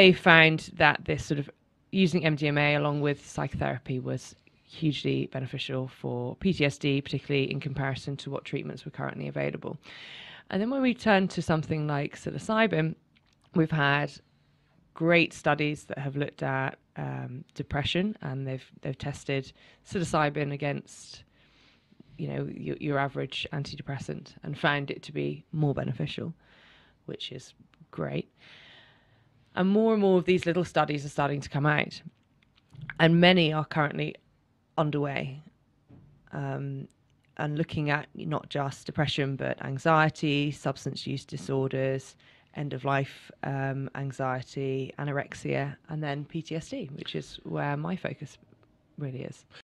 They found that this sort of using MDMA along with psychotherapy was hugely beneficial for PTSD, particularly in comparison to what treatments were currently available. And then when we turn to something like psilocybin, we've had great studies that have looked at depression, and they've tested psilocybin against, you know, your average antidepressant, and found it to be more beneficial, which is great. And more of these little studies are starting to come out, and many are currently underway, and looking at not just depression but anxiety, substance use disorders, end-of-life anxiety, anorexia, and then PTSD, which is where my focus really is.